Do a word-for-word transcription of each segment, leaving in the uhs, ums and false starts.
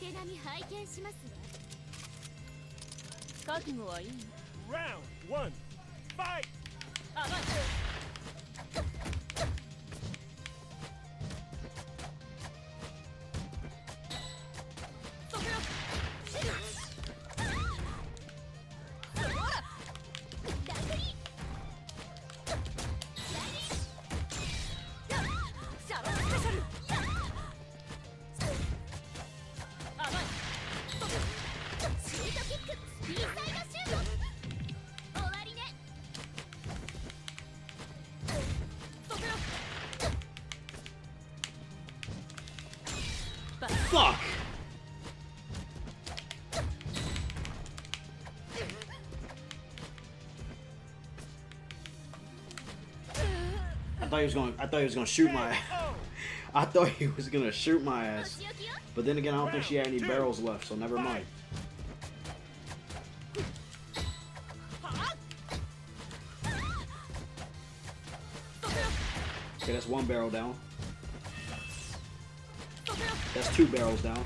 手並み拝見しますわ。覚悟はいい？Round one, fight! あまず。Fuck! I thought he was gonna I thought he was gonna shoot my I thought he was gonna shoot my ass. But then again, I don't think she had any barrels left, so never mind. Okay, that's one barrel down. That's two barrels down.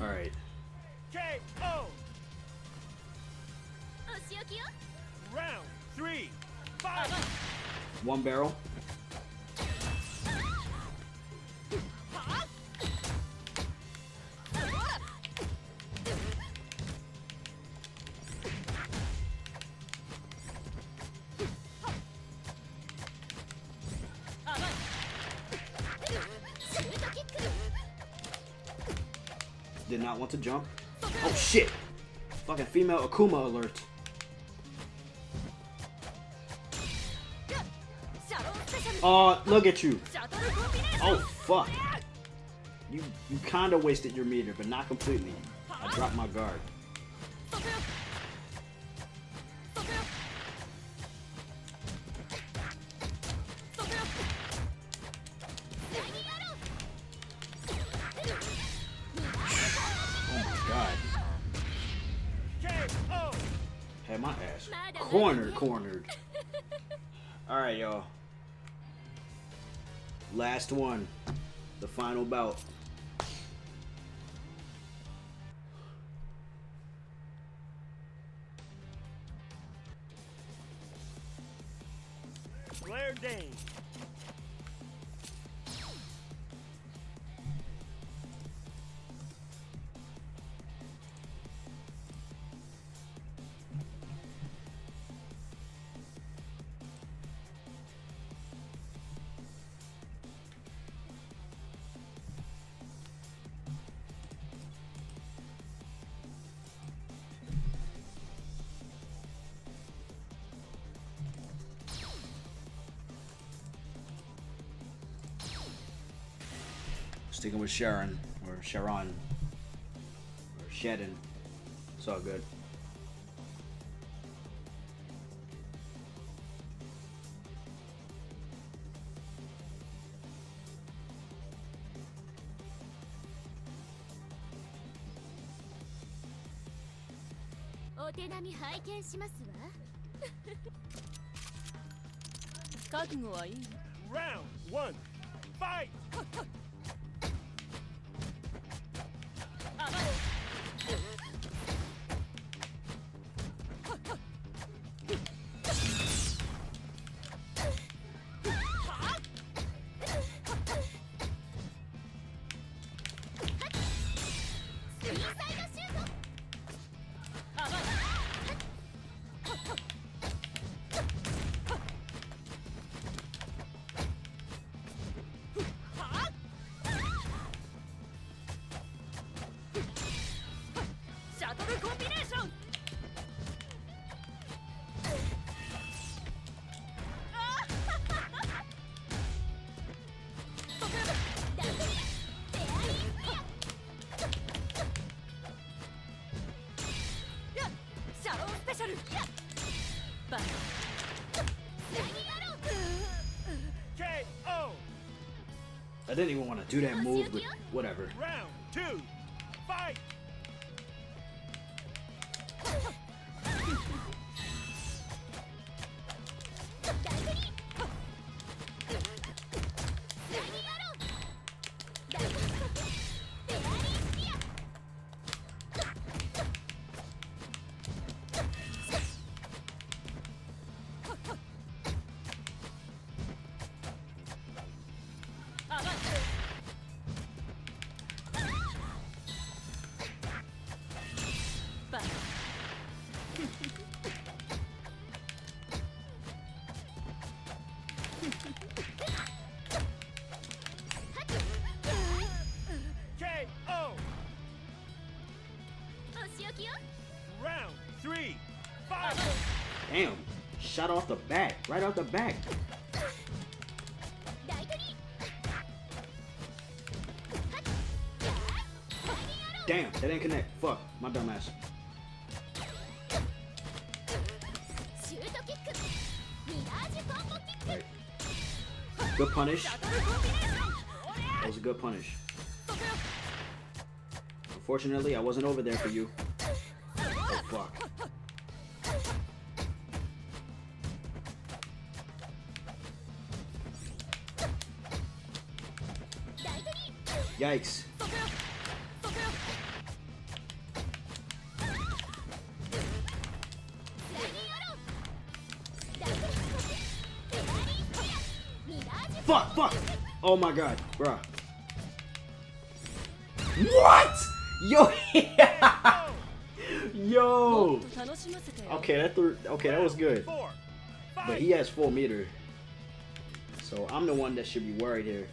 All right. K O. Round three. Five. One barrel. Did not want to jump. Oh shit! Fucking female Akuma alert. Oh, look at you. Oh fuck. You you kinda wasted your meter, but not completely. I dropped my guard. Had my ass cornered, cornered. All right, y'all. Last one, the final bout. Blair Dane. Sticking with Sharon, or Sharon, or Shedden. It's all good. Round one, fight! I didn't even want to do that move, but whatever. Round two, fight! Damn, shot off the back, right off the back. Damn, that didn't connect. Fuck, my dumb ass. Right. Good punish. That was a good punish. Unfortunately, I wasn't over there for you. Oh, fuck. Yikes. Fuck, fuck. Oh my god, bruh. What? Yo. Yo. Okay, that threw, okay, that was good. But he has full meter. So I'm the one that should be worried here.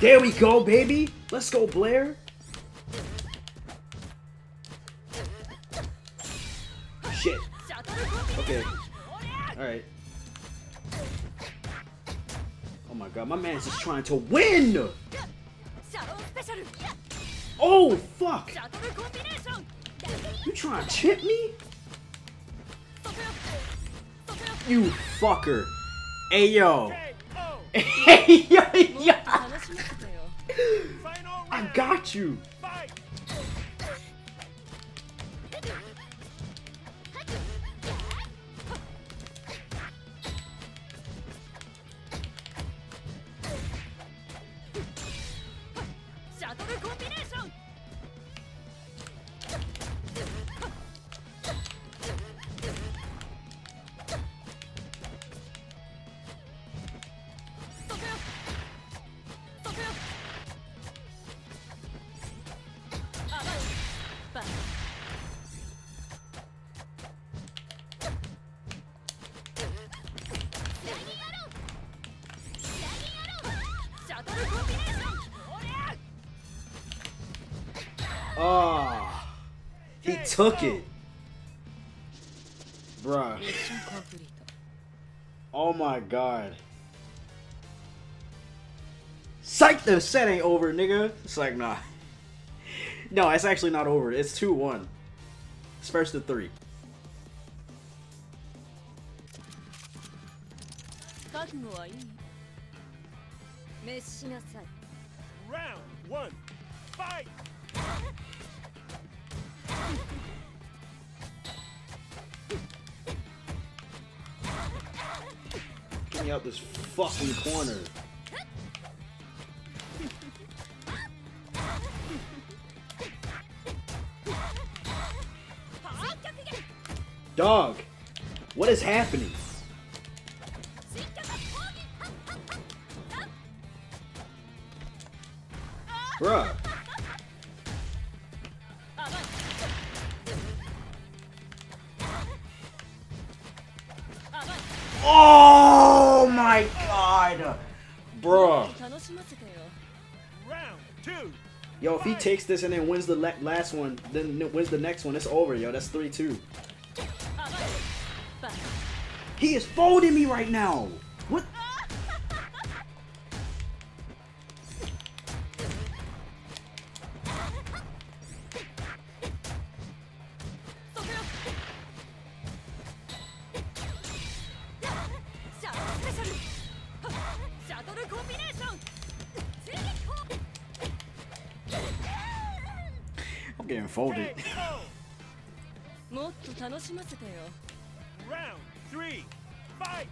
There we go, baby! Let's go, Blair! Shit. Okay. Alright. Oh my god, my man's just trying to win! Oh, fuck! You trying to chip me? You fucker. Hey, yo. Hey, yo, yo! I got you. Oh, he took it, bruh. Oh my god. Psych, the set ain't over, nigga. It's like, nah. No, it's actually not over. It's two one. It's first to three. Round one, fight! Get me out this fucking corner. Dog, what is happening? Bruh. Oh my god, bruh. Yo, if he takes this and then wins the last one, then wins the next one, it's over, yo. That's three two. He is folding me right now. What? I'm getting folded. Round three, fight!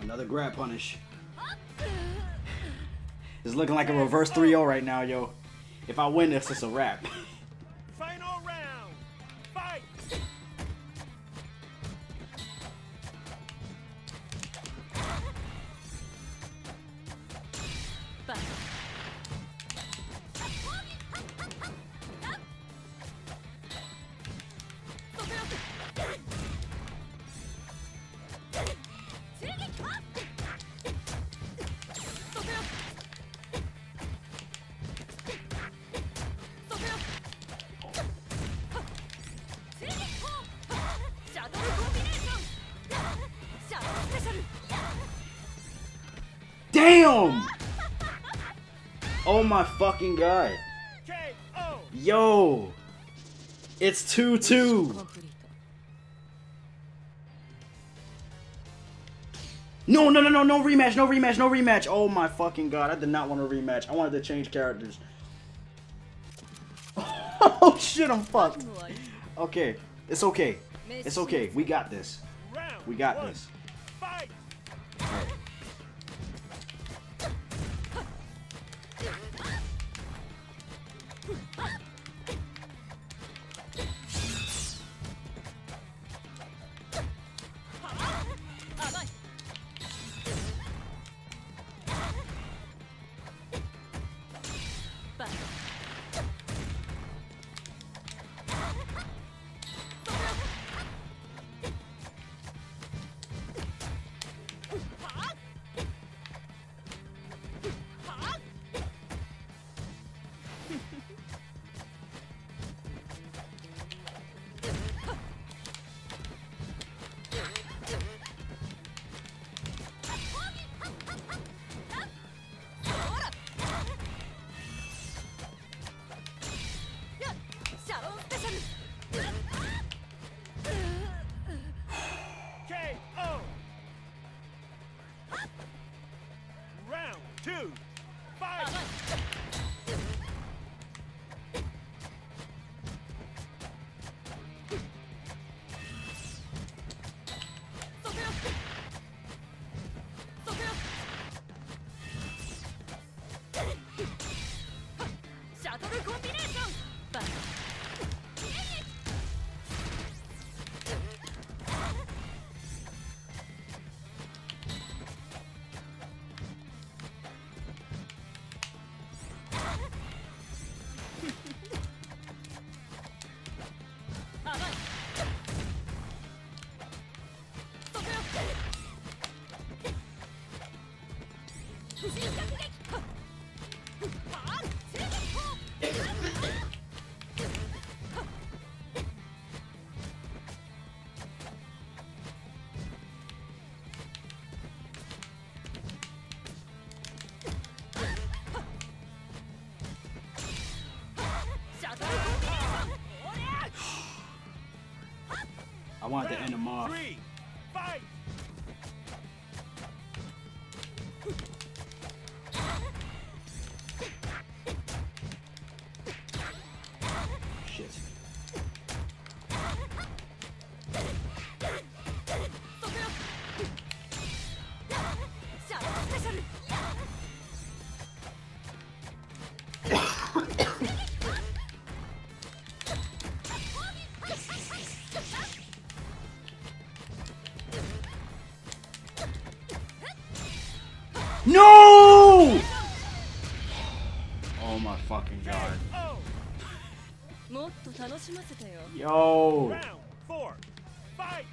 Another grab punish. It's looking like a reverse three oh right now, yo. If I win this, it's a wrap. Damn! Oh my fucking god. Yo! It's two two! No, no, no, no, no rematch, no rematch, no rematch! Oh my fucking god, I did not want to rematch. I wanted to change characters. Oh shit, I'm fucked. Okay, it's okay. It's okay, we got this. We got this. I wanted to end him off. Fight! No! Oh my fucking god. Yo. Round four. Fight.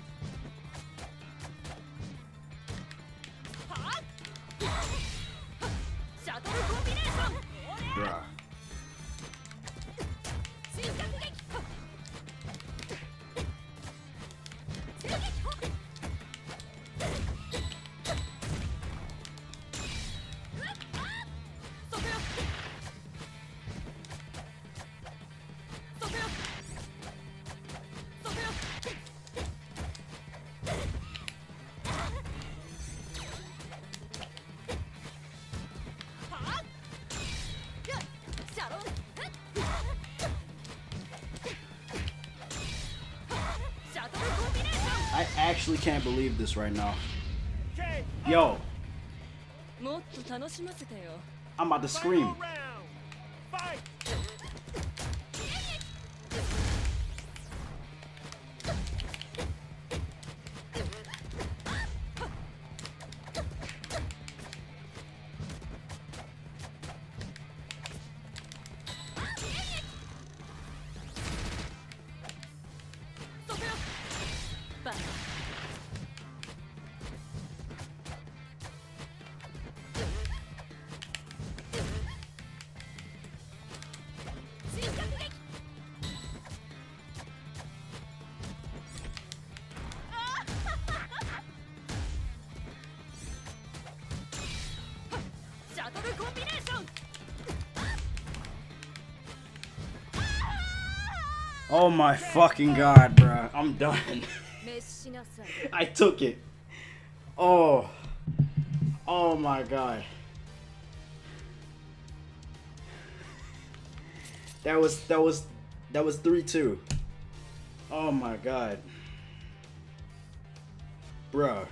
Bruh. I actually can't believe this right now. Yo. I'm about to scream. Oh my fucking god, bro. I'm done. I took it. Oh. Oh my god. That was that was that was three two. Oh my god. Bruh.